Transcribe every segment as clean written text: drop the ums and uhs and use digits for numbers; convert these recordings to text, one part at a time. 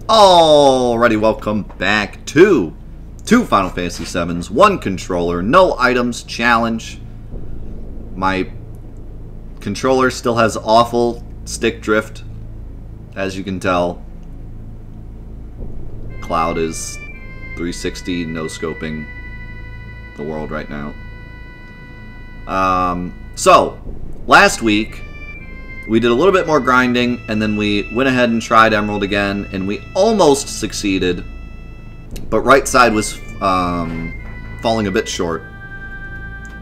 Alrighty, welcome back to two Final Fantasy VII's, one controller, no items, challenge. My controller still has awful stick drift, as you can tell. Cloud is 360 no-scoping the world right now. So, last week, we did a little bit more grinding, and then we went ahead and tried Emerald again, and we almost succeeded, but right side was falling a bit short.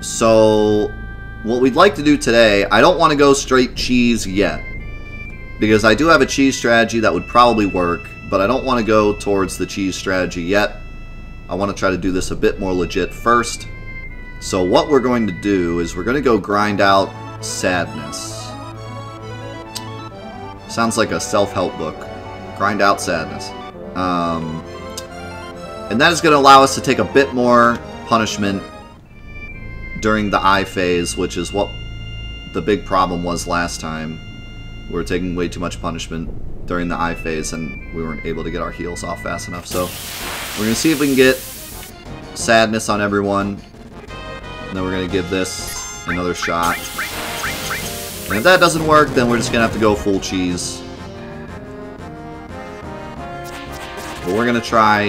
So, what we'd like to do today, I don't want to go straight cheese yet, because I do have a cheese strategy that would probably work, but I don't want to go towards the cheese strategy yet. I want to try to do this a bit more legit first. So what we're going to do is we're going to go grind out Sadness. Sounds like a self-help book. Grind out Sadness. And that is going to allow us to take a bit more punishment during the eye phase, which is what the big problem was last time. We were taking way too much punishment during the eye phase, and we weren't able to get our heals off fast enough. So we're going to see if we can get Sadness on everyone. And then we're going to give this another shot. And if that doesn't work, then we're just going to have to go full cheese. But we're going to try.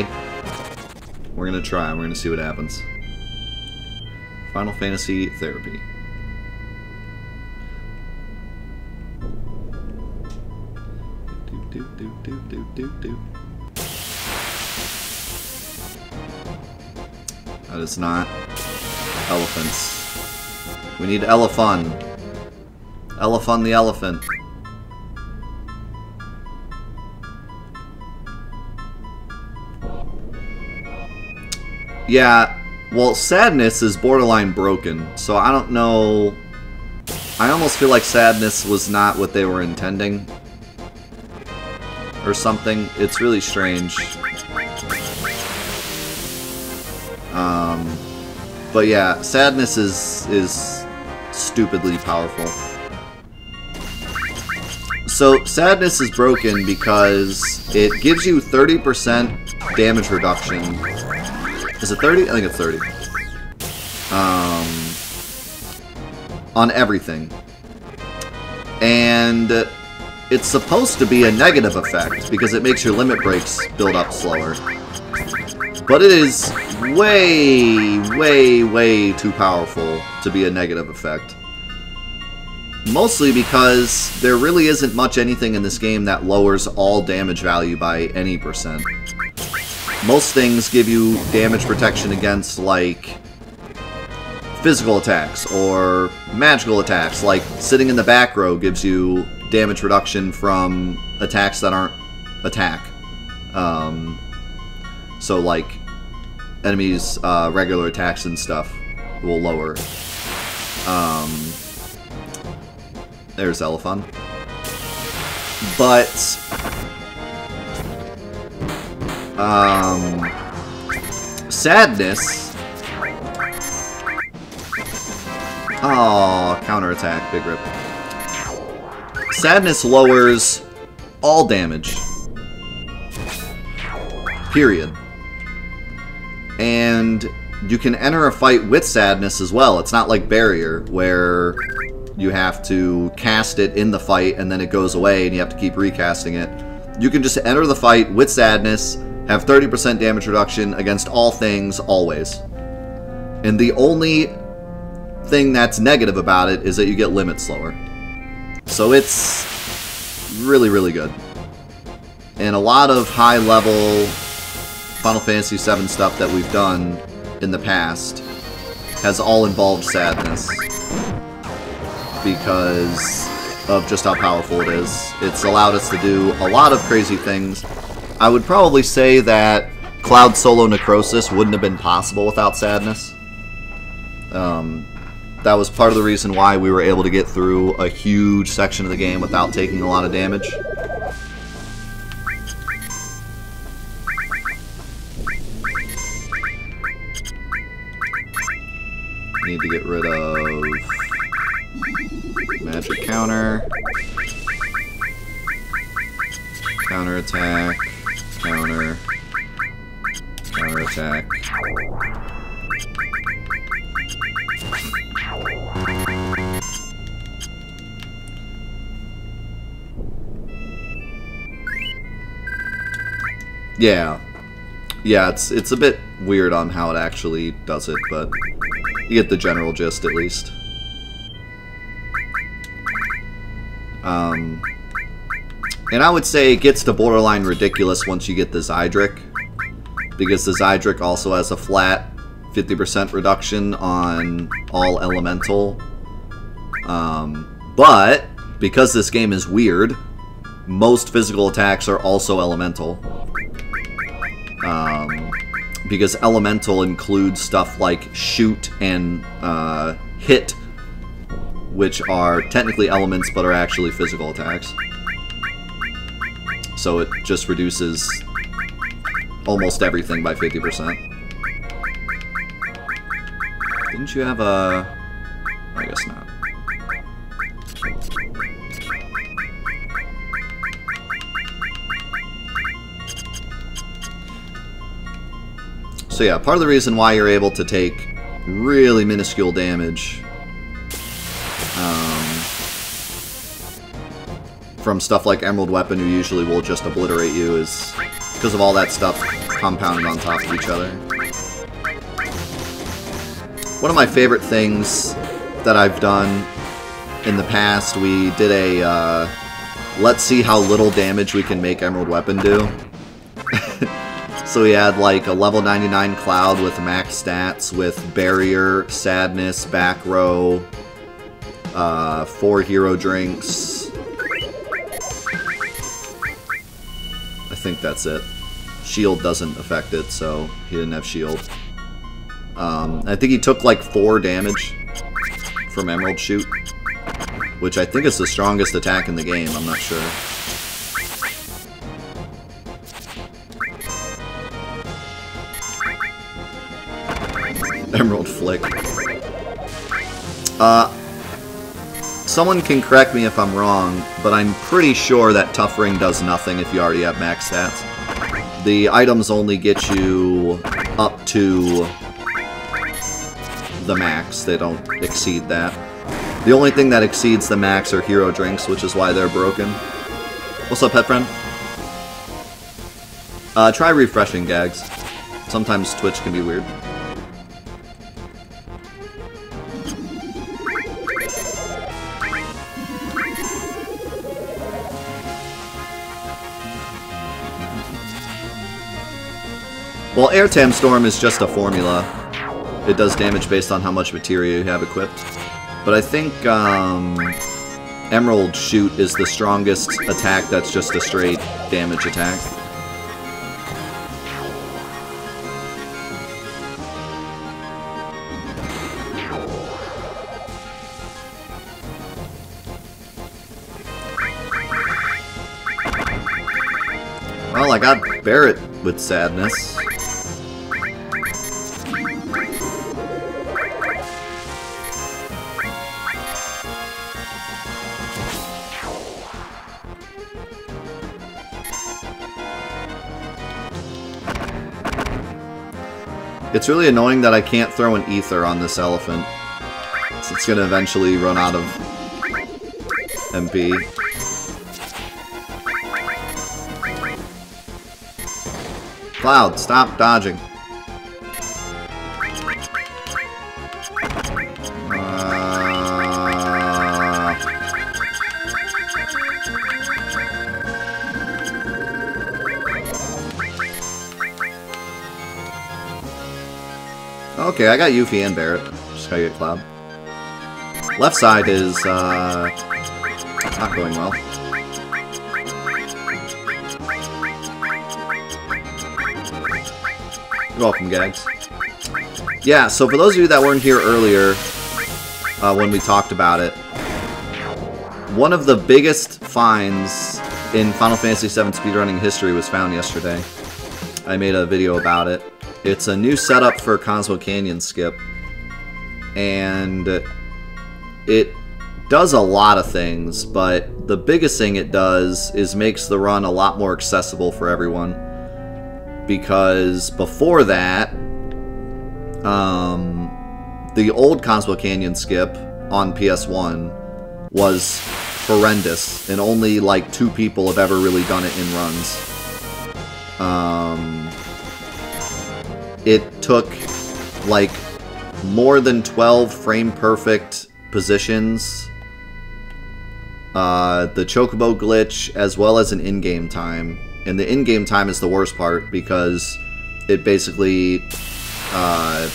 We're going to see what happens. Final Fantasy Therapy. That is not elephants. We need Elephun. Elephant the elephant. Yeah, well, Sadness is borderline broken, so I don't know. I almost feel like Sadness was not what they were intending. Or something. It's really strange. But yeah, Sadness is stupidly powerful. So, Sadness is broken because it gives you 30% damage reduction. Is it 30? I think it's 30. On everything. And it's supposed to be a negative effect because it makes your limit breaks build up slower. But it is way, way, way too powerful to be a negative effect. Mostly because there really isn't much anything in this game that lowers all damage value by any percent. Most things give you damage protection against, like, physical attacks or magical attacks. Like, sitting in the back row gives you damage reduction from attacks that aren't attack. So, like, enemies' regular attacks and stuff will lower. There's Elephon. But Sadness. Oh, Counter Attack, big rip. Sadness lowers all damage. Period. And you can enter a fight with Sadness as well. It's not like Barrier, where you have to cast it in the fight and then it goes away and you have to keep recasting it. You can just enter the fight with Sadness, have 30% damage reduction against all things, always. And the only thing that's negative about it is that you get limit slower. So it's really, really good. And a lot of high-level Final Fantasy VII stuff that we've done in the past has all involved Sadness, because of just how powerful it is. It's allowed us to do a lot of crazy things. I would probably say that Cloud Solo Necrosis wouldn't have been possible without Sadness. That was part of the reason why we were able to get through a huge section of the game without taking a lot of damage. Need to get rid of Magic Counter. Counter Attack. counter, counter attack. Yeah, it's a bit weird on how it actually does it, but you get the general gist at least. And I would say it gets to borderline ridiculous once you get the Ziedrich, because the Ziedrich also has a flat 50% reduction on all elemental. But because this game is weird, most physical attacks are also elemental. Because elemental includes stuff like shoot and hit, which are technically elements but are actually physical attacks. So it just reduces almost everything by 50%. Didn't you have a... I guess not. So yeah, part of the reason why you're able to take really minuscule damage from stuff like Emerald Weapon, who usually will just obliterate you, is because of all that stuff compounded on top of each other. One of my favorite things that I've done in the past, we did a, let's see how little damage we can make Emerald Weapon do. So we had like a level 99 Cloud with max stats, with Barrier, Sadness, Back Row, 4 Hero Drinks. I think that's it. Shield doesn't affect it, so he didn't have shield. I think he took like 4 damage from Emerald Shoot, which I think is the strongest attack in the game, I'm not sure. Emerald Flick. Someone can correct me if I'm wrong, but I'm pretty sure that Tough Ring does nothing if you already have max stats. The items only get you up to the max, they don't exceed that. The only thing that exceeds the max are Hero Drinks, which is why they're broken. What's up, pet friend? Try refreshing, Gags. Sometimes Twitch can be weird. Well, Aire Tam Storm is just a formula. It does damage based on how much materia you have equipped. But I think Emerald Shoot is the strongest attack that's just a straight damage attack. Well, I got Barret with Sadness. It's really annoying that I can't throw an ether on this elephant. It's gonna eventually run out of MP. Cloud, stop dodging. Okay, I got Yuffie and Barret. Just gotta get Cloud. Left side is, not going well. You're welcome, Gags. Yeah, so for those of you that weren't here earlier, when we talked about it, one of the biggest finds in Final Fantasy VII speedrunning history was found yesterday. I made a video about it. It's a new setup for Cosmo Canyon Skip, and it does a lot of things, but the biggest thing it does is makes the run a lot more accessible for everyone. because before that, the old Cosmo Canyon Skip on PS1 was horrendous, and only like 2 people have ever really done it in runs. It took like more than 12 frame perfect positions, the Chocobo glitch, as well as an in-game time. And the in-game time is the worst part because it basically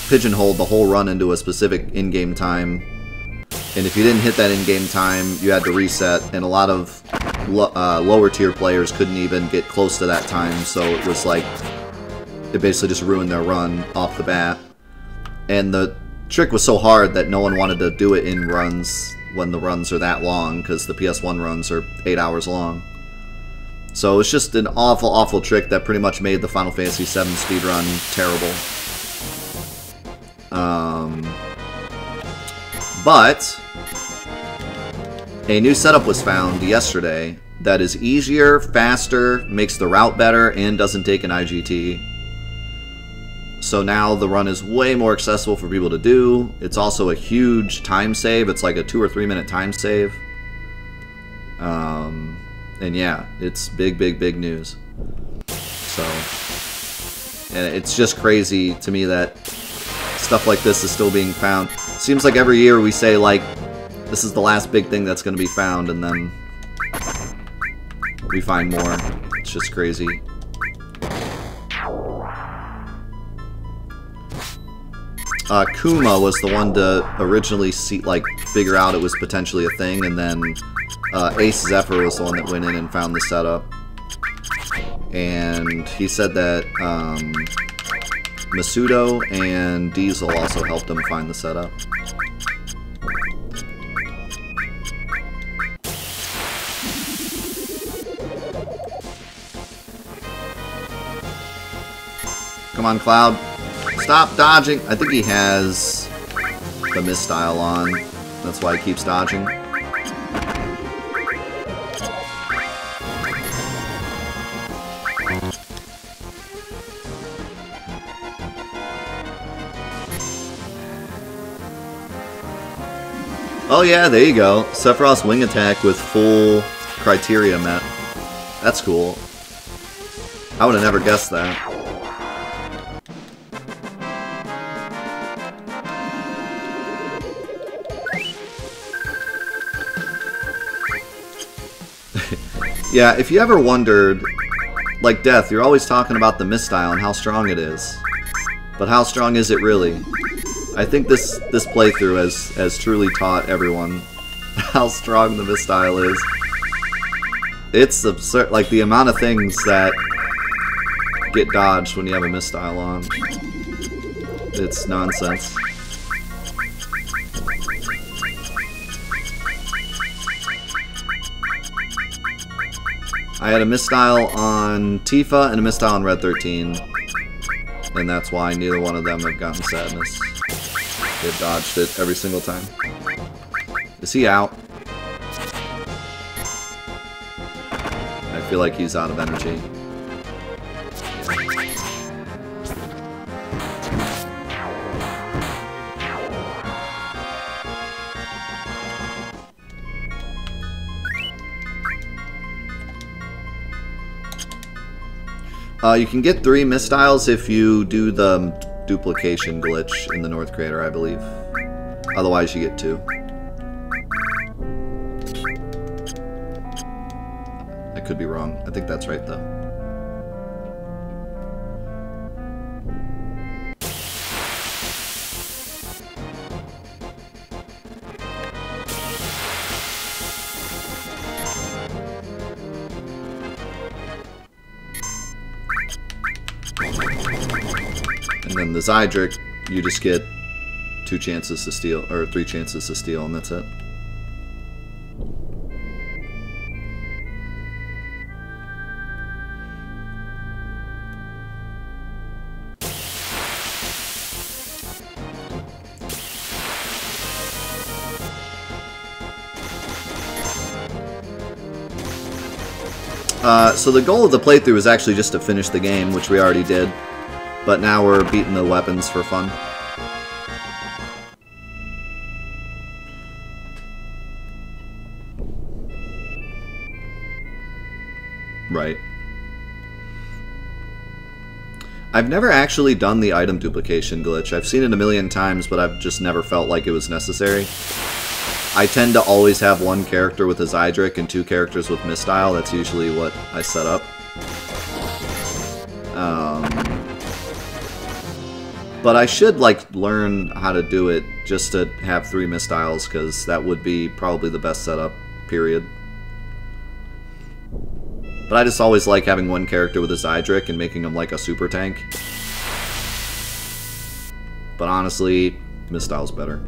pigeonholed the whole run into a specific in-game time. And if you didn't hit that in-game time, you had to reset, and a lot of lower tier players couldn't even get close to that time, so it was like, it basically just ruined their run off the bat. And the trick was so hard that no one wanted to do it in runs when the runs are that long, because the PS1 runs are 8 hours long. So it's just an awful, awful trick that pretty much made the Final Fantasy VII speedrun terrible. But a new setup was found yesterday that is easier, faster, makes the route better, and doesn't take an IGT. So now the run is way more accessible for people to do. It's also a huge time save. It's like a 2 or 3 minute time save. And yeah, it's big, big, big news. So, and it's just crazy to me that stuff like this is still being found. Seems like every year we say, like, this is the last big thing that's going to be found, and then we find more. It's just crazy. Kuma was the one to originally see, like, figure out it was potentially a thing, and then Ace Zephyr was the one that went in and found the setup. And he said that Masudo and Diesel also helped him find the setup. Come on, Cloud. Stop dodging! I think he has the Mystile on. That's why he keeps dodging. Oh yeah, there you go. Sephiroth's wing attack with full criteria met. That's cool. I would have never guessed that. Yeah, if you ever wondered, like Death, you're always talking about the Mystile and how strong it is. But how strong is it really? I think this playthrough has truly taught everyone how strong the Mystile is. It's absurd, like the amount of things that get dodged when you have a Mystile on. It's nonsense. I had a Mystile on Tifa and a Mystile on Red 13, and that's why neither one of them have gotten Sadness. They've dodged it every single time. Is he out? I feel like he's out of energy. You can get 3 Mystiles if you do the duplication glitch in the North Crater, I believe. Otherwise, you get 2. I could be wrong. I think that's right, though. And the Ziedrich, you just get 2 chances to steal, or 3 chances to steal, and that's it. So the goal of the playthrough is actually just to finish the game, which we already did. But now we're beating the weapons for fun. Right. I've never actually done the item duplication glitch. I've seen it a million times, but I've just never felt like it was necessary. I tend to always have one character with a Ziedrich and two characters with Mystile. That's usually what I set up. But I should, like, learn how to do it just to have three Mystiles, because that would be probably the best setup, period. But I just always like having one character with a Ziedrich and making him like a super tank. But honestly, Mystile's better.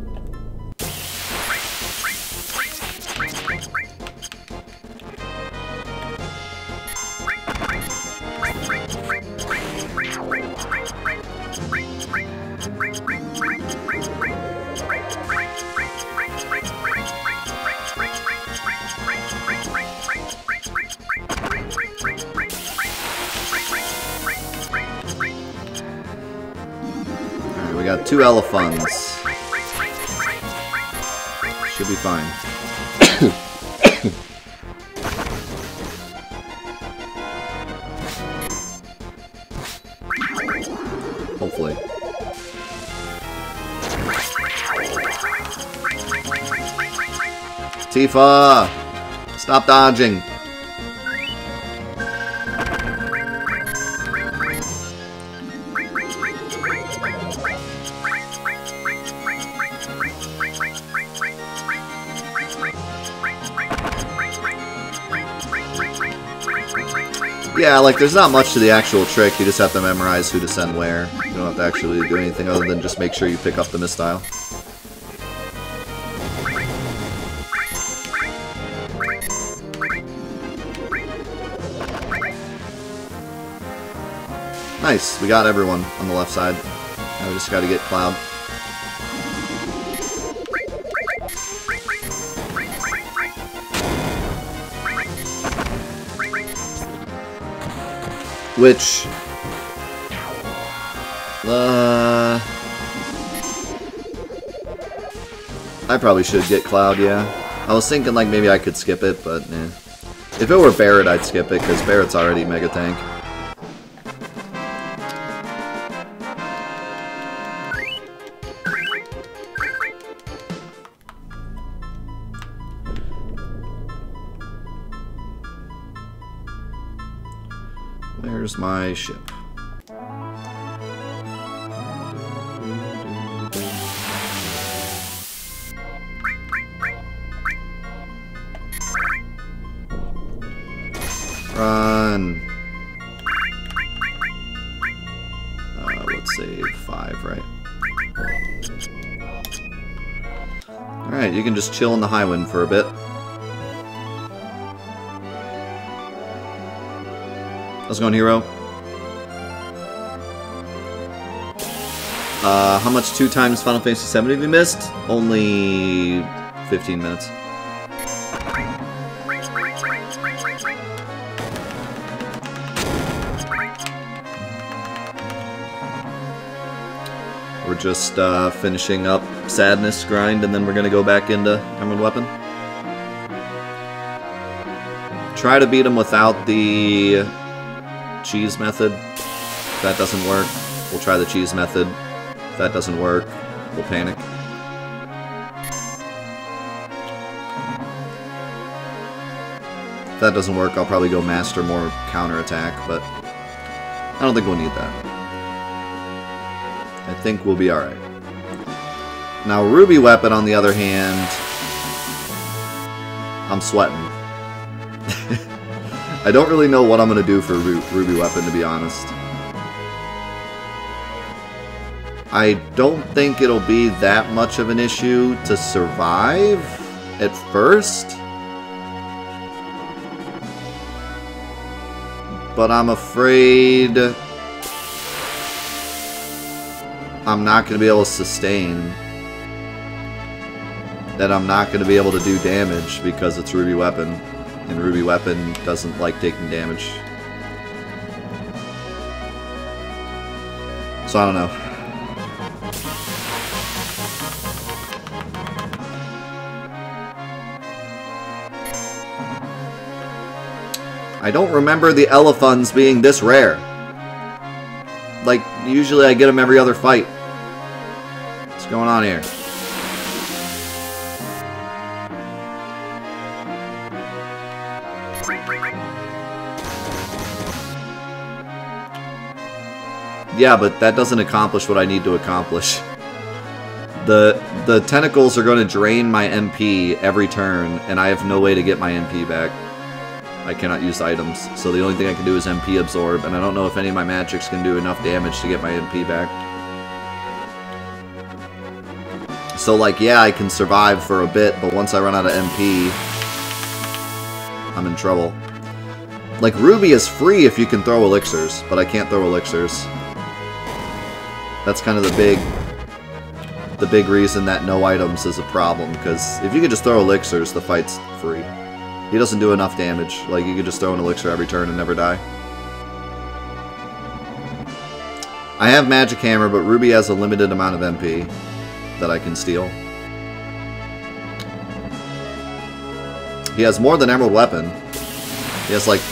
Two elephants. Should be fine. Hopefully. Tifa! Stop dodging! Yeah, like, there's not much to the actual trick, you just have to memorize who to send where. You don't have to actually do anything other than just make sure you pick up the Mystile. Nice, we got everyone on the left side. Now we just gotta get Cloud. Which, I probably should get Cloud, yeah. I was thinking, like, maybe I could skip it, but, eh. If it were Barret, I'd skip it, because Barret's already Mega Tank. My ship. Run. Let's save 5, right? Alright, you can just chill in the high wind for a bit. How's it going, Hero? How much 2 times Final Fantasy VII have you missed? Only 15 minutes. We're just finishing up Sadness grind, and then we're gonna go back into Emerald Weapon. Try to beat him without the cheese method. If that doesn't work, we'll try the cheese method. If that doesn't work, we'll panic. If that doesn't work, I'll probably go master more counter attack, but I don't think we'll need that. I think we'll be alright. Now, Ruby Weapon, on the other hand, I'm sweating. I don't really know what I'm going to do for Ruby Weapon, to be honest. I don't think it'll be that much of an issue to survive at first. But I'm afraid I'm not going to be able to sustain. That I'm not going to be able to do damage because it's Ruby Weapon. and Ruby Weapon doesn't like taking damage. So I don't know. I don't remember the Elefunds being this rare. Like, usually I get them every other fight. What's going on here? Yeah, but that doesn't accomplish what I need to accomplish. The tentacles are going to drain my MP every turn, and I have no way to get my MP back. I cannot use items, so the only thing I can do is MP absorb, and I don't know if any of my magics can do enough damage to get my MP back. So, like, yeah, I can survive for a bit, but once I run out of MP, I'm in trouble. Like, Ruby is free if you can throw elixirs, but I can't throw elixirs. That's kind of the big reason that no items is a problem, because if you could just throw elixirs, the fight's free. He doesn't do enough damage. Like, you could just throw an elixir every turn and never die. I have Magic Hammer, but Ruby has a limited amount of MP that I can steal. He has more than Emerald Weapon. He has like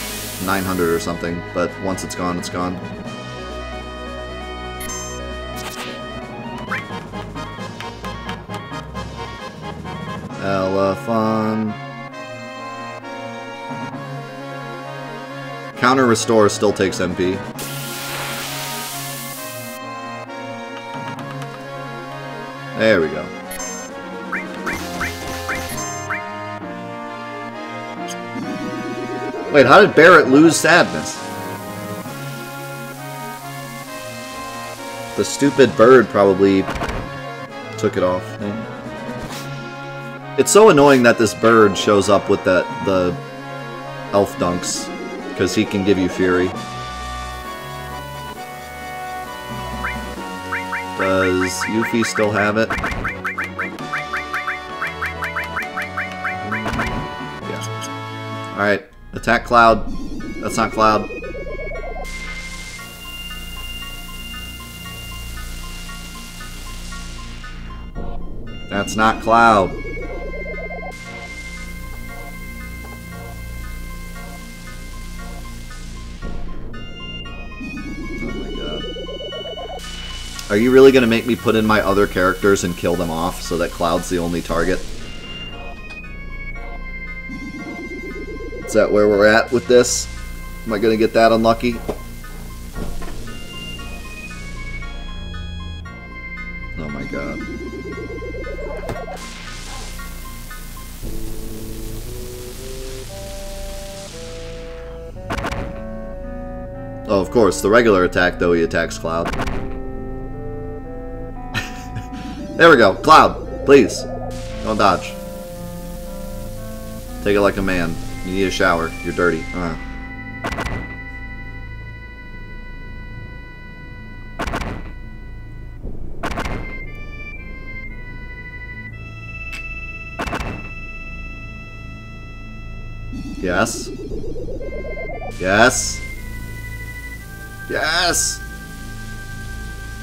900 or something, but once it's gone, it's gone. Elephant. Counter Restore still takes MP. There we go. Wait, how did Barret lose Sadness? The stupid bird probably took it off. It's so annoying that this bird shows up with the elf dunks, because he can give you fury. Does Yuffie still have it? Yeah. Alright, attack Cloud. That's not Cloud. That's not Cloud. Are you really going to make me put in my other characters and kill them off so that Cloud's the only target? Is that where we're at with this? Am I going to get that unlucky? Oh my god. Oh, of course, the regular attack, though, he attacks Cloud. There we go. Cloud, please. Don't dodge. Take it like a man. You need a shower. You're dirty. Yes. Yes. Yes.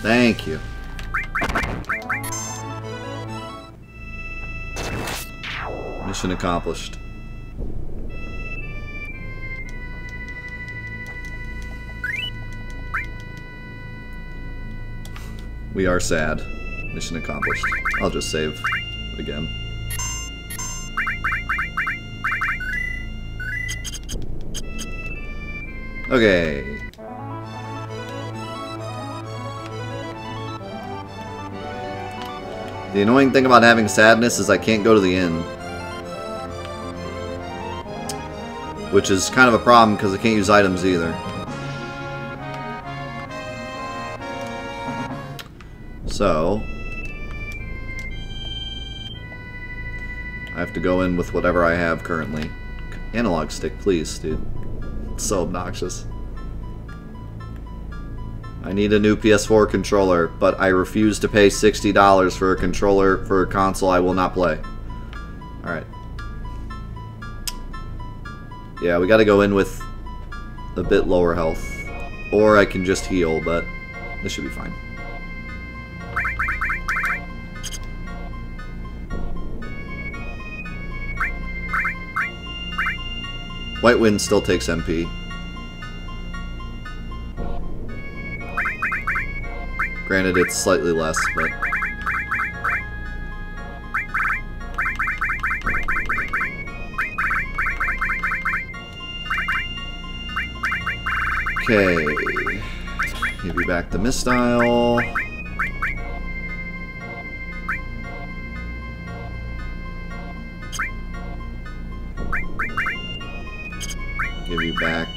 Thank you. Mission accomplished. We are sad. Mission accomplished. I'll just save again. Okay. The annoying thing about having Sadness is I can't go to the inn. Which is kind of a problem because I can't use items either. So I have to go in with whatever I have currently. Analog stick, please, dude. It's so obnoxious. I need a new PS4 controller, but I refuse to pay $60 for a controller for a console I will not play. Alright. Yeah, we gotta go in with a bit lower health. Or I can just heal, but this should be fine. White Wind still takes MP. Granted, it's slightly less, but... Okay. Give you back the Mystile. Give you back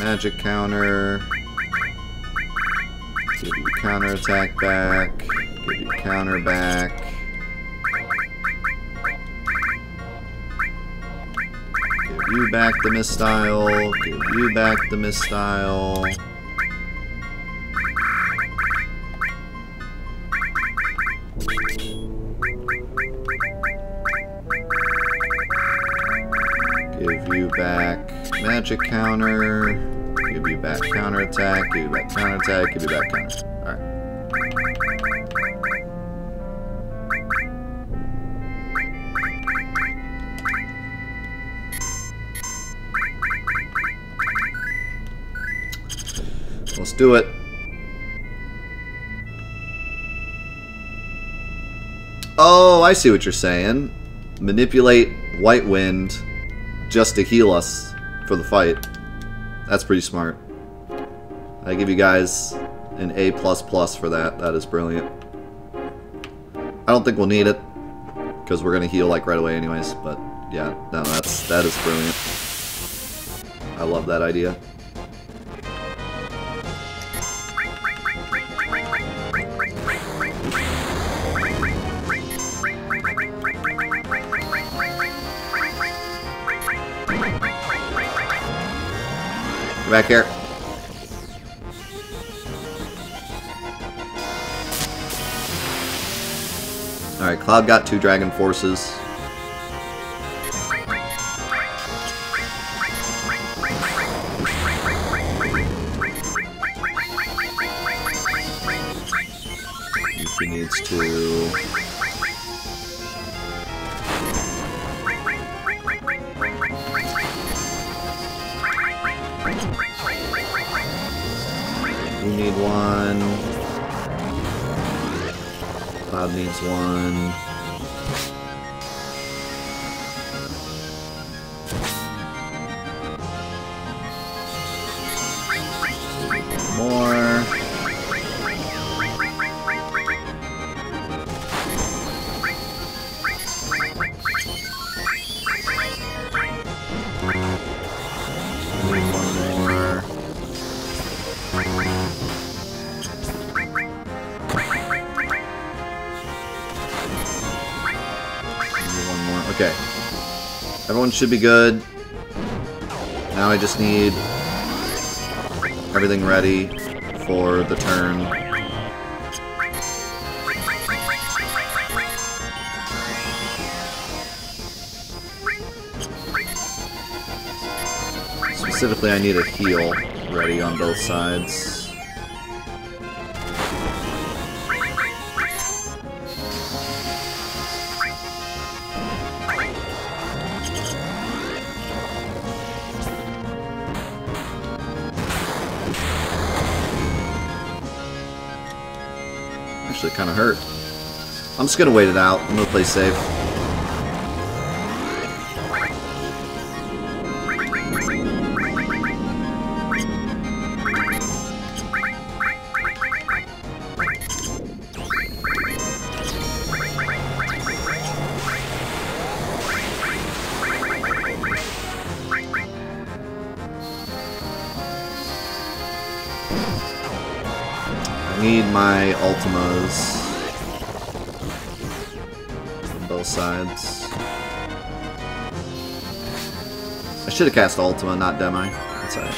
Magic Counter. Give you Counter Attack back. Give you Counter back. Give you back the Mystile. Give you back the Mystile. Give you back Magic Counter. Give you back Counter Attack. Give you back Counter Attack. Give you back Counter. Let's do it. Oh, I see what you're saying. Manipulate White Wind just to heal us for the fight. That's pretty smart. I give you guys an A++ for that. That is brilliant. I don't think we'll need it because we're gonna heal like right away anyways, but yeah, no, that is brilliant. I love that idea. Back here. Alright, Cloud got 2 Dragon Forces. If he needs to... need one. Cloud needs one. More. Okay. Everyone should be good. Now I just need everything ready for the turn. Specifically, I need a heal ready on both sides. Kind of hurt. I'm just gonna wait it out. I'm gonna play safe. Need my Ultimas on both sides. I should have cast Ultima, not Demi. That's alright.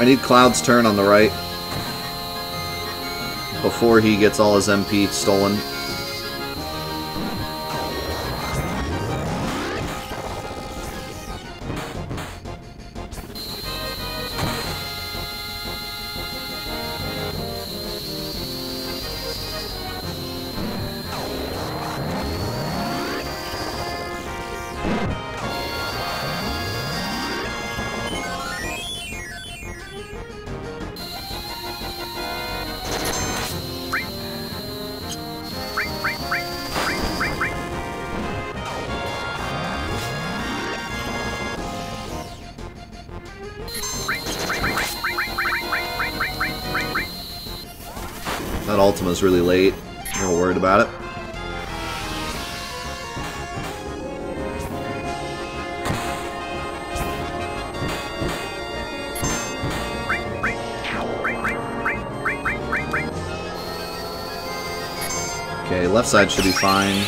I need Cloud's turn on the right before he gets all his MP stolen. That Ultima's really late. I'm a little worried about it. Okay, left side should be fine.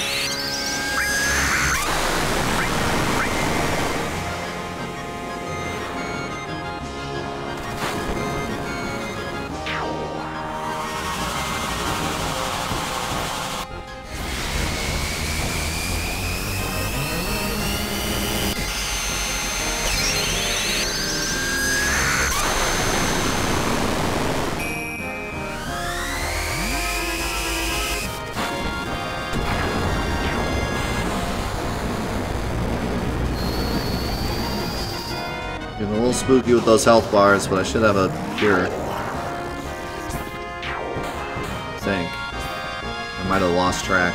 Spooky with those health bars, but I should have a cure. I think. I might have lost track.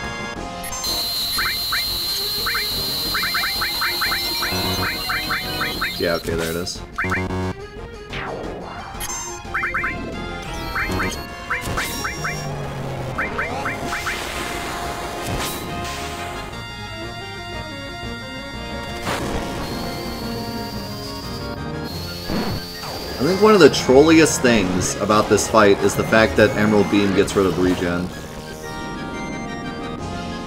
Yeah, okay, there it is. I think one of the trolliest things about this fight is the fact that Emerald Beam gets rid of Regen.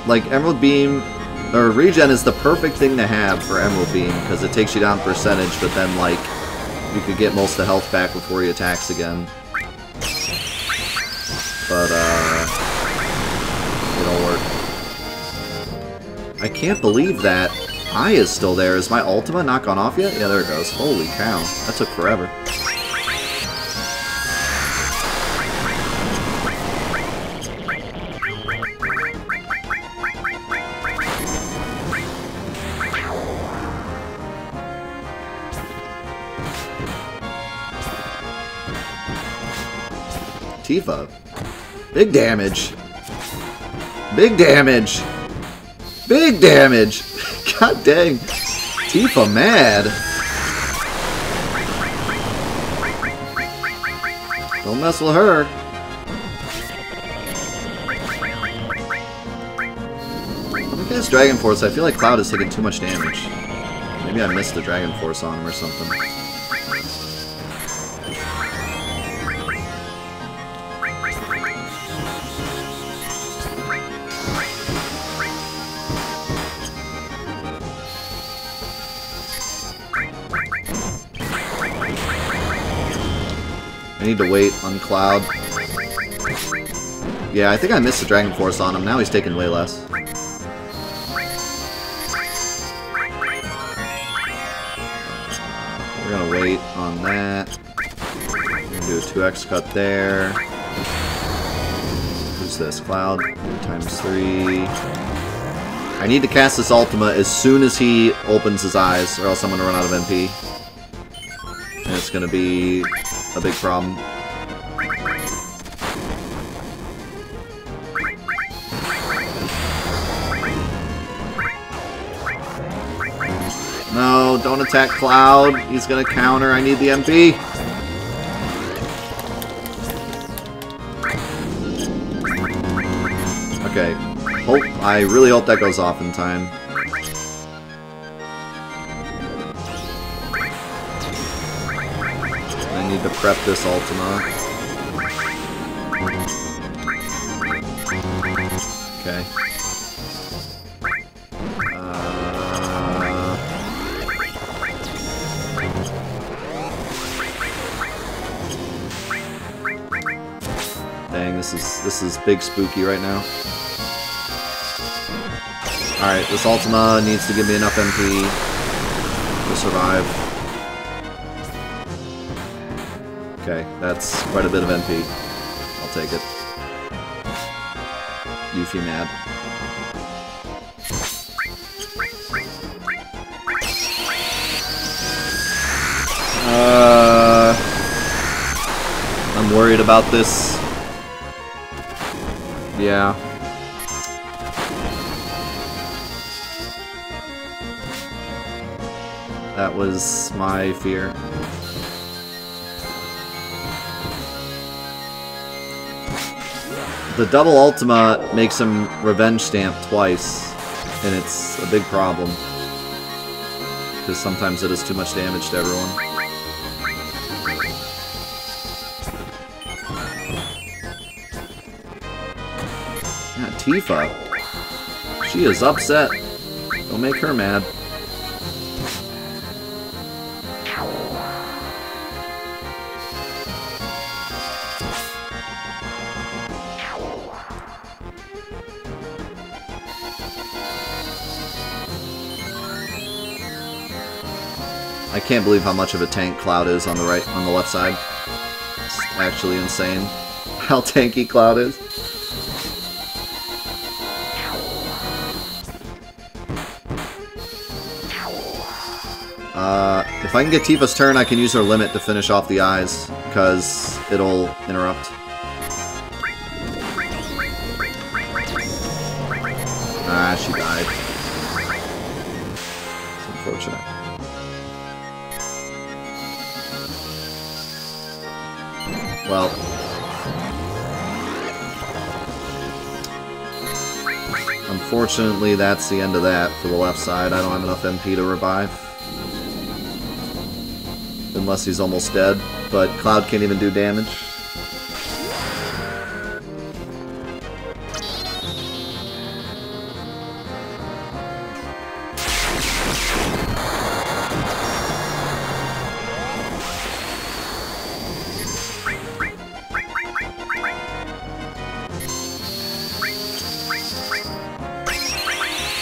Like, Emerald Beam, or Regen is the perfect thing to have for Emerald Beam, because it takes you down percentage, but then, like, you could get most of the health back before he attacks again. But, it don't work. I can't believe that Eye is still there. Is my Ultima not gone off yet? Yeah, there it goes. Holy cow. That took forever. Tifa. Big damage. Big damage. Big damage. God dang. Tifa mad. Don't mess with her. Look at this Dragon Force. I feel like Cloud is taking too much damage. Maybe I missed the Dragon Force on him or something. I need to wait on Cloud. Yeah, I think I missed the Dragon Force on him. Now he's taking way less. We're gonna wait on that. We're gonna do a 2x cut there. Who's this? Cloud. 2 times 3. I need to cast this Ultima as soon as he opens his eyes, or else I'm gonna run out of MP. And it's gonna be a big problem. No, don't attack Cloud. He's gonna counter. I need the MP. Okay. I really hope that goes off in time. To prep this Ultima. Okay. Dang, this is big spooky right now. Alright, this Ultima needs to give me enough MP to survive. Okay, that's quite a bit of MP. I'll take it. Yuffie mad. I'm worried about this. Yeah. That was my fear. The double Ultima makes him revenge stamp twice, and it's a big problem. Because sometimes it is too much damage to everyone. Tifa. She is upset. Don't make her mad. I can't believe how much of a tank Cloud is on the right, on the left side. It's actually insane how tanky Cloud is. If I can get Tifa's turn, I can use her limit to finish off the eyes, because it'll interrupt. Ah, she died. It's unfortunate. Well. Unfortunately, that's the end of that for the left side. I don't have enough MP to revive. Unless he's almost dead, but Cloud can't even do damage.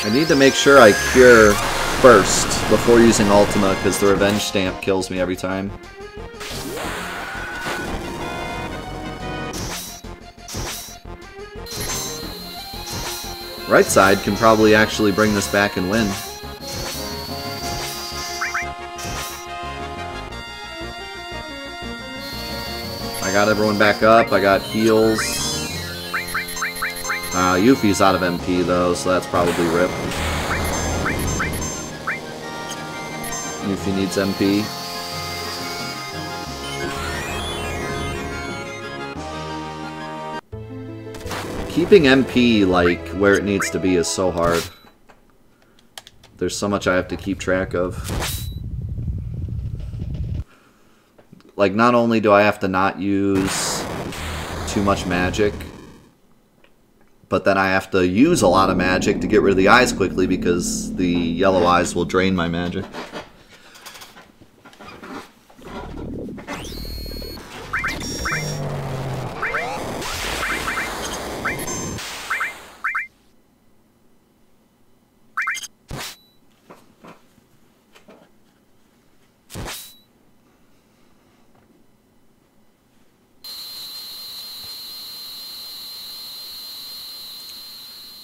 I need to make sure I cure first, before using Ultima, because the revenge stamp kills me every time. Right side can probably actually bring this back and win. I got everyone back up, I got heals. Yuffie's out of MP though, so that's probably RIP. Yuffie needs MP. Keeping MP, like, where it needs to be is so hard. There's so much I have to keep track of. Like, not only do I have to not use too much magic, but then I have to use a lot of magic to get rid of the eyes quickly because the yellow eyes will drain my magic.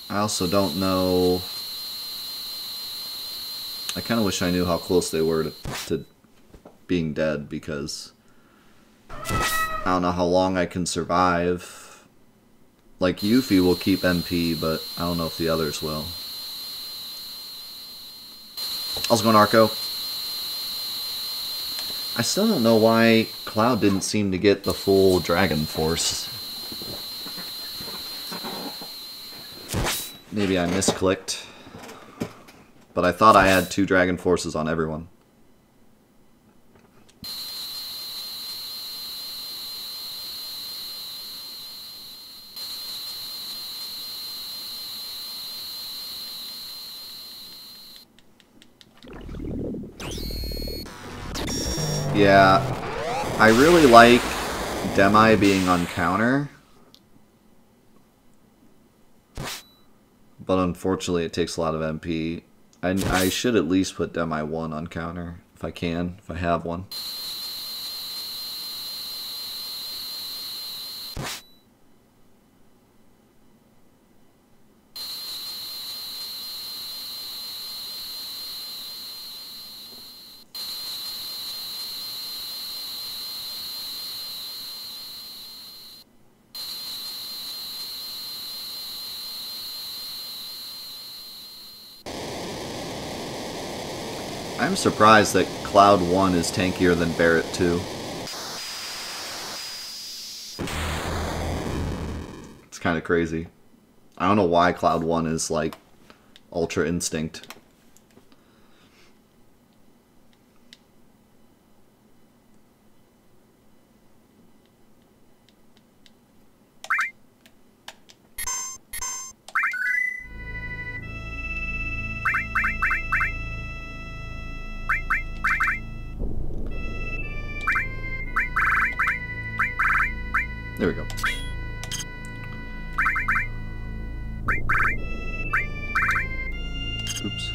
I also don't know... I kind of wish I knew how close they were to being dead, because I don't know how long I can survive. Like, Yuffie will keep MP, but I don't know if the others will. How's it going, Arco? I still don't know why Cloud didn't seem to get the full Dragon Force. Maybe I misclicked, but I thought I had two Dragon Forces on everyone. Yeah, I really like Demi being on counter, but unfortunately it takes a lot of MP. I should at least put Demi 1 on counter if I can, if I have one. I'm surprised that Cloud 1 is tankier than Barret 2. It's kind of crazy. I don't know why Cloud 1 is like Ultra Instinct. There we go. Oops.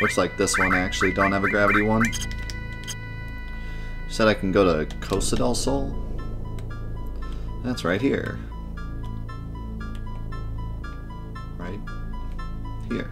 Looks like this one I actually don't have a gravity one. Said I can go to Costa del Sol. That's right here. Right here.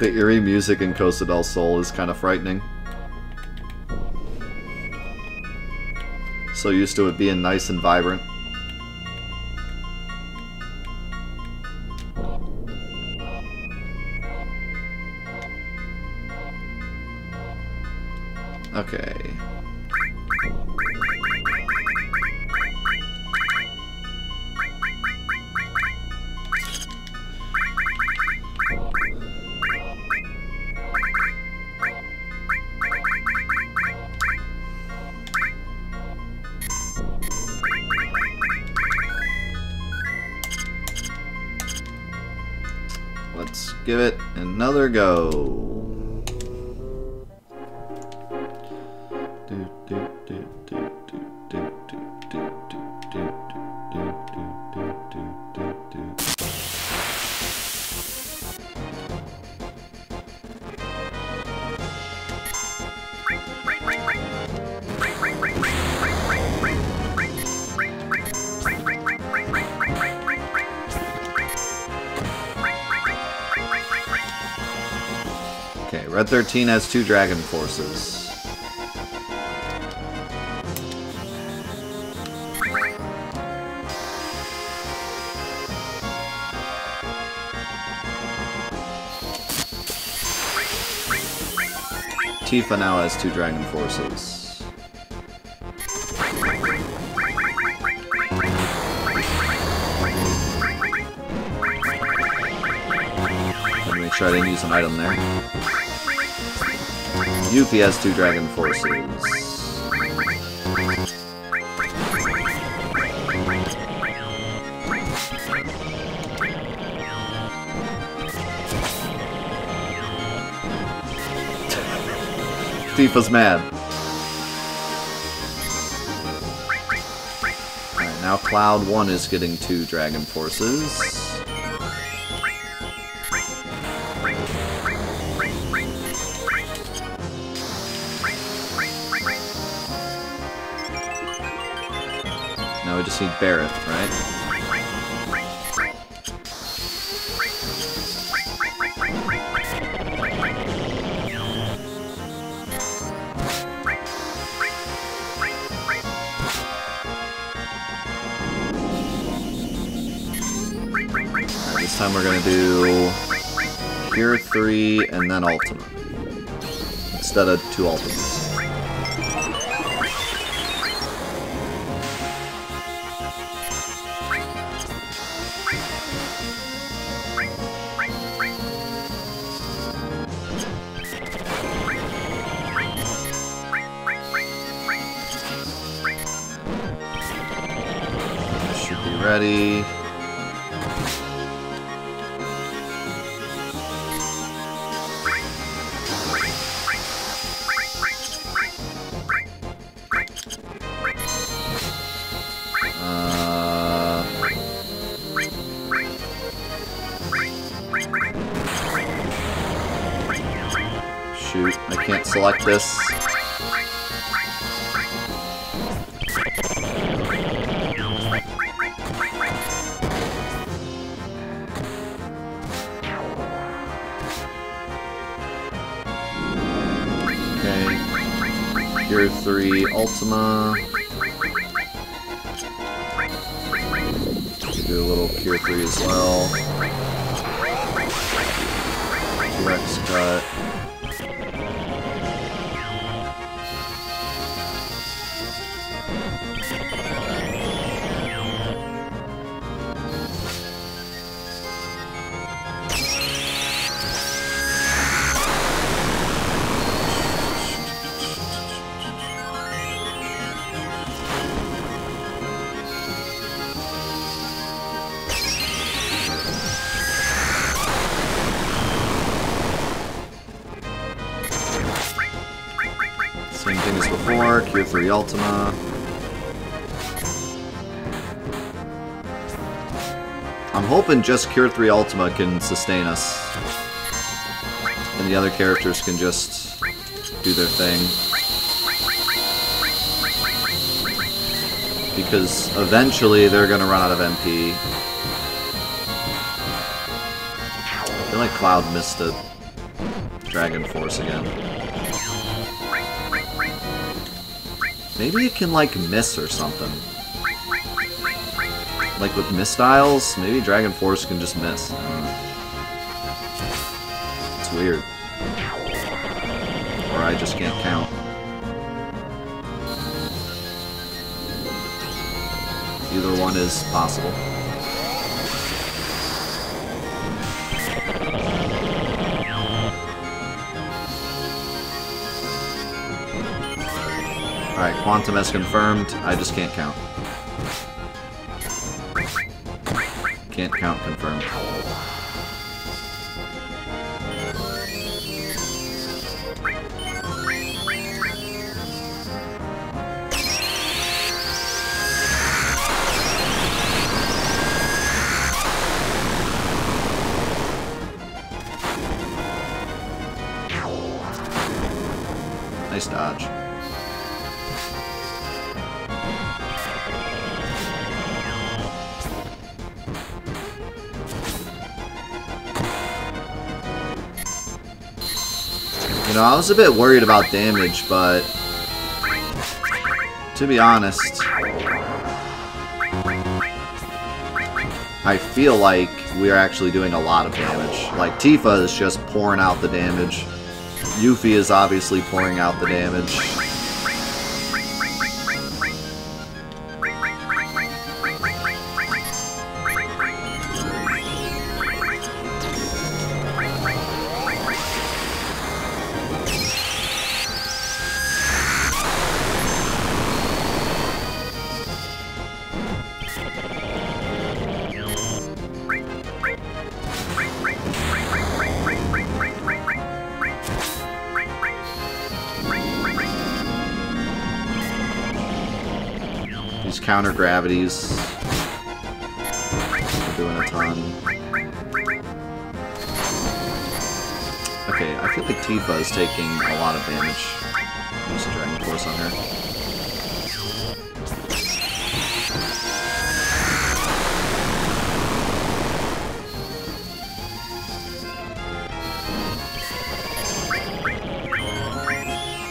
The eerie music in Costa del Sol is kind of frightening. So used to it being nice and vibrant. Okay. Let's give it another go. Red 13 has 2 Dragon Forces. Tifa now has 2 Dragon Forces. I didn't use an item there. Yuffie has 2 Dragon Forces. Tifa's mad. Alright, now Cloud 1 is getting 2 Dragon Forces. Now we just need Barret, right? This time we're gonna do Cure 3, and then Ultima. Instead of 2 Ultimas. Ready. Shoot, I can't select this. Tier 3 Ultima. Do a little Cure 3 as well. 2x cut. Same thing as before, Cure 3 Ultima. I'm hoping just Cure 3 Ultima can sustain us. And the other characters can just do their thing. Because eventually they're gonna run out of MP. I feel like Cloud missed a Dragon Force again. Maybe it can, like, miss or something. Like with Mystiles, maybe Dragon Force can just miss. I don't know. It's weird. Or I just can't count. Either one is possible. Alright, Quantum as confirmed. I just can't count. Can't count confirmed. Nice dodge. You know, I was a bit worried about damage, but to be honest, I feel like we're actually doing a lot of damage. Like, Tifa is just pouring out the damage. Yuffie is obviously pouring out the damage. Counter gravities. We're doing a ton. Okay, I feel like Tifa is taking a lot of damage. There's a Dragon Force on her.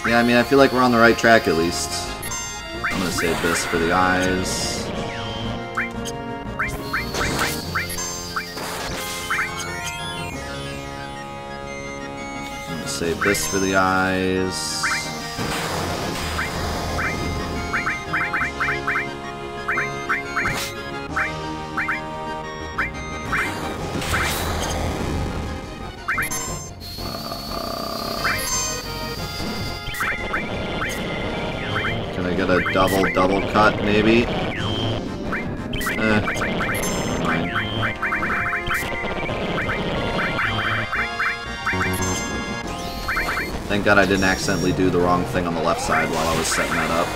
Yeah, I mean, I feel like we're on the right track at least. Save this for the eyes. Save this for the eyes. Can I get a double cut, maybe? Thank God I didn't accidentally do the wrong thing on the left side while I was setting that up.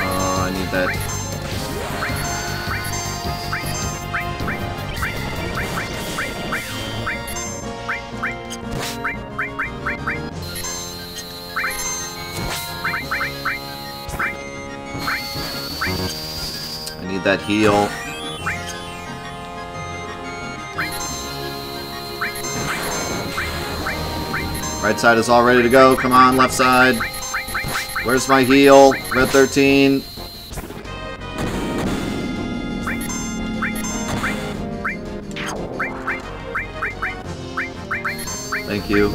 Oh, I need that. That heal. Right side is all ready to go. Come on, left side. Where's my heal? Red 13. Thank you.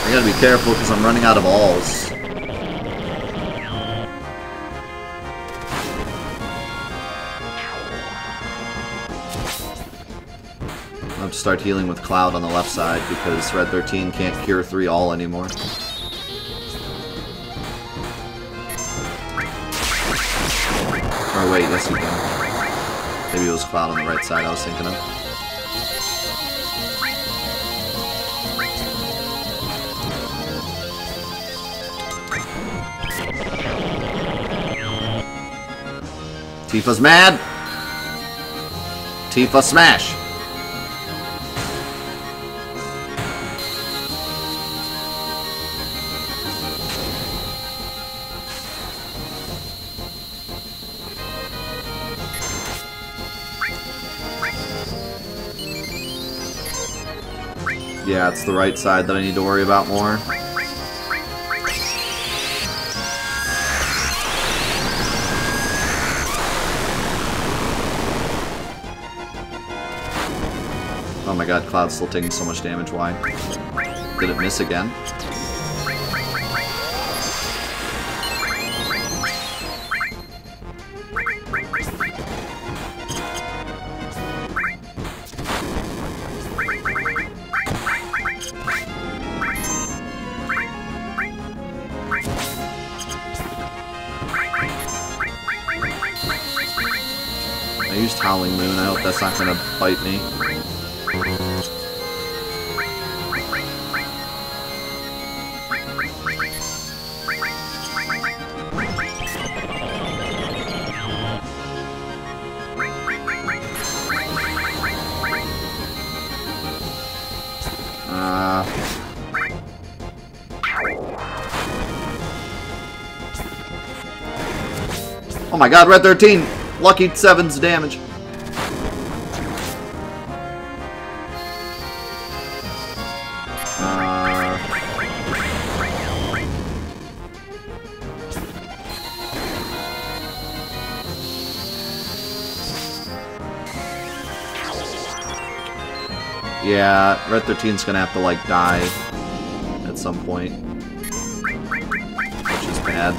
I gotta be careful because I'm running out of alls. I'll have to start healing with Cloud on the left side because Red 13 can't cure 3 all anymore. Or wait, yes he can. Maybe it was Cloud on the right side I was thinking of. Tifa's mad! Tifa smash! Yeah, it's the right side that I need to worry about more. Oh my god, Cloud's still taking so much damage, why? Did it miss again? I used Howling Moon, I hope that's not gonna bite me. Oh my god, Red 13! Lucky 7's damage. Yeah, Red 13's gonna have to, like, die at some point, which is bad.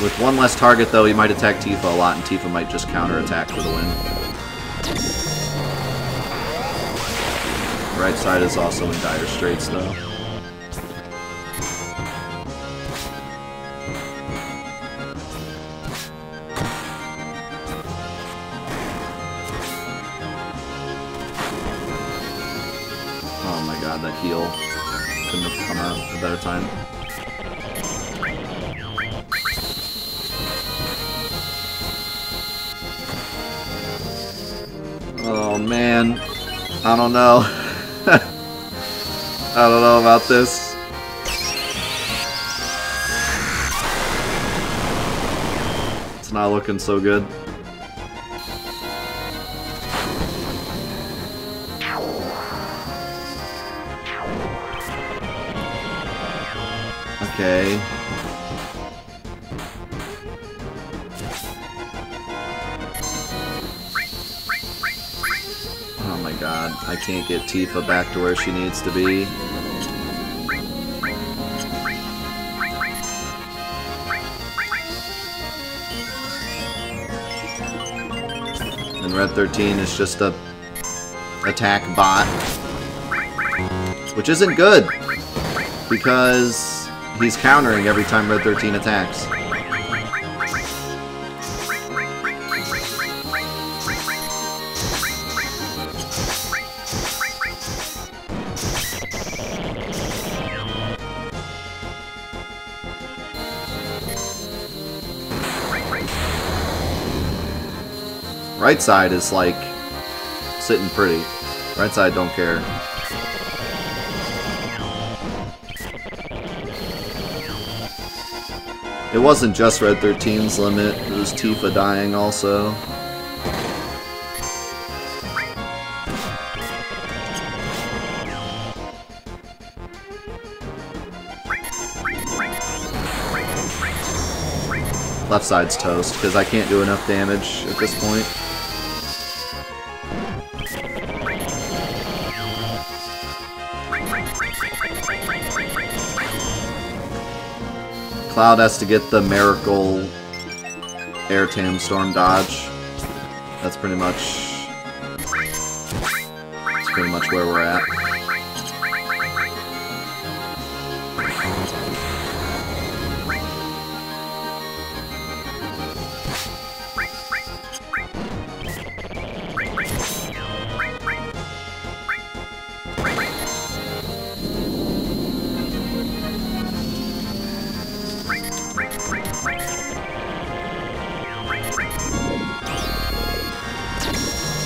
With one less target, though, he might attack Tifa a lot, and Tifa might just counter-attack for the win. Right side is also in dire straits, though. Oh my god, that heal couldn't have come out at a better time. man. I don't know. I don't know about this. It's not looking so good. Okay. Oh my god, I can't get Tifa back to where she needs to be. And Red 13 is just a attack bot. Which isn't good, because he's countering every time Red 13 attacks. Right side is like sitting pretty. Right side don't care. It wasn't just Red 13's limit, it was Tifa dying also. Left side's toast, because I can't do enough damage at this point. Cloud has to get the miracle Aire Tam Storm dodge. That's pretty much where we're at.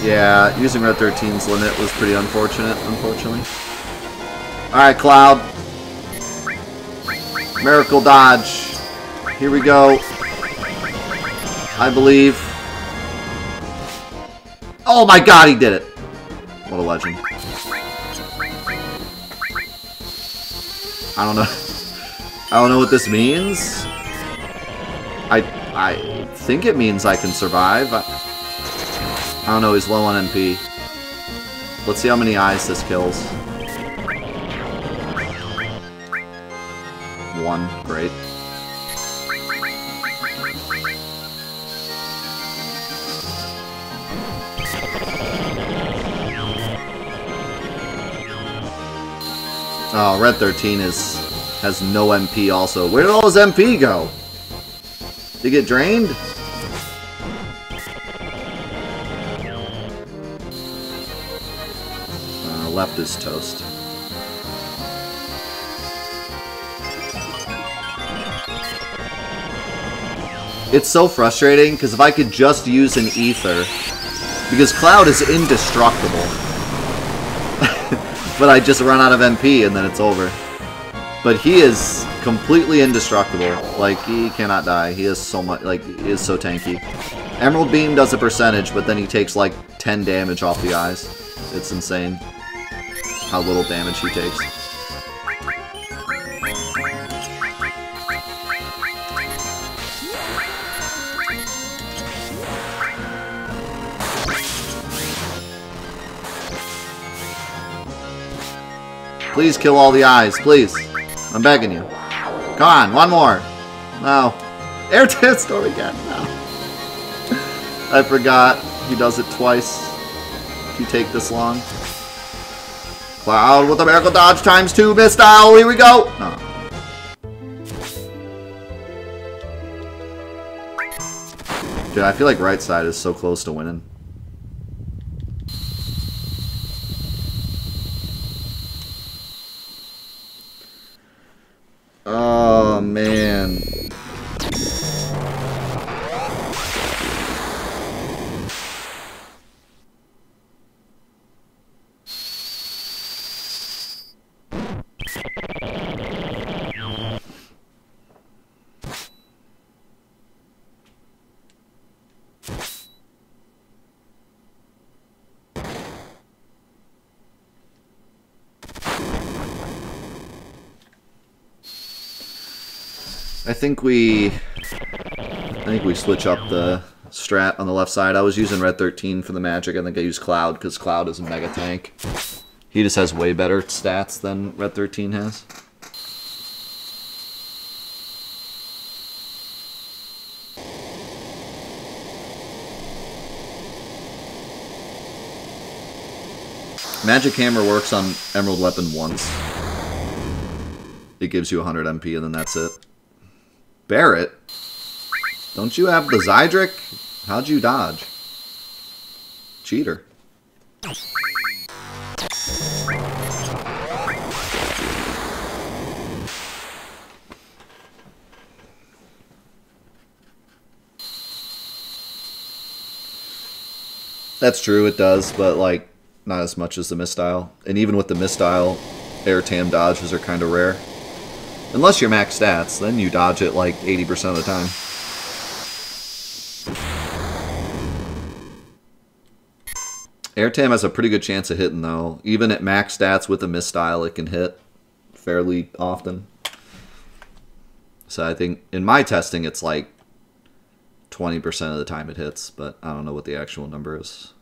Yeah, using Red 13's limit was pretty unfortunate, unfortunately. Alright, Cloud. Miracle dodge. Here we go. I believe. Oh my god, he did it! What a legend. I don't know. I don't know what this means. I think it means I can survive. I don't know, he's low on MP. Let's see how many eyes this kills. One. Great. Oh, Red 13 has no MP also. Where did all his MP go? Did he get drained? Left is toast. It's so frustrating, because if I could just use an ether, because Cloud is indestructible, but I just run out of MP and then it's over. But he is completely indestructible. Like, he cannot die. He is so much, like, he is so tanky. Emerald Beam does a percentage, but then he takes like 10 damage off the eyes. It's insane how little damage he takes. Please kill all the eyes, please. I'm begging you. Come on, one more. No. Aire Tam Storm again, no. I forgot he does it twice if you take this long. Cloud with a miracle dodge times 2 Mystile, here we go! No. Dude, I feel like right side is so close to winning. Oh, man. I think we switch up the strat on the left side. I was using Red 13 for the magic. I think I used Cloud because Cloud is a mega tank. He just has way better stats than Red 13 has. Magic Hammer works on Emerald Weapon once. It gives you 100 MP and then that's it. Barret? Don't you have the Ziedrich? How'd you dodge? Cheater. That's true, it does, but like, not as much as the Mystile. And even with the Mystile, Aire Tam dodges are kind of rare. Unless you're max stats, then you dodge it like 80% of the time. Aire Tam has a pretty good chance of hitting though. Even at max stats with a Mystile, it can hit fairly often. So I think, in my testing, it's like 20% of the time it hits, but I don't know what the actual number is.